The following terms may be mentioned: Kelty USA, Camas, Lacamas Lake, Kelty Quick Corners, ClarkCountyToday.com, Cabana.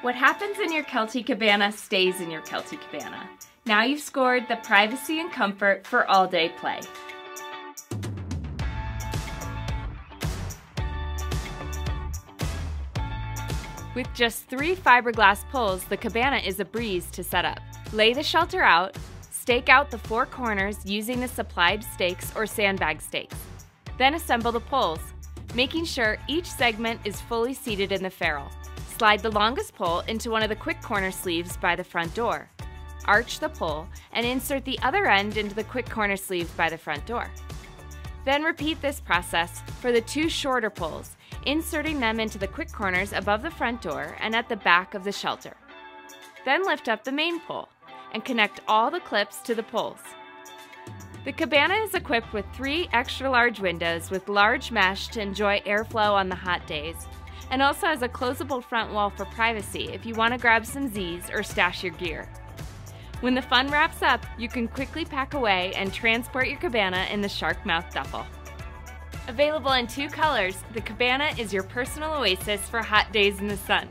What happens in your Kelty cabana stays in your Kelty cabana. Now you've scored the privacy and comfort for all-day play. With just 3 fiberglass poles, the cabana is a breeze to set up. Lay the shelter out, stake out the 4 corners using the supplied stakes or sandbag stakes. Then assemble the poles, making sure each segment is fully seated in the ferrule. Slide the longest pole into one of the quick corner sleeves by the front door. Arch the pole and insert the other end into the quick corner sleeve by the front door. Then repeat this process for the 2 shorter poles, inserting them into the quick corners above the front door and at the back of the shelter. Then lift up the main pole and connect all the clips to the poles. The cabana is equipped with 3 extra large windows with large mesh to enjoy airflow on the hot days, and also has a closable front wall for privacy if you want to grab some Z's or stash your gear. When the fun wraps up, you can quickly pack away and transport your cabana in the shark mouth duffel. Available in 2 colors, the cabana is your personal oasis for hot days in the sun.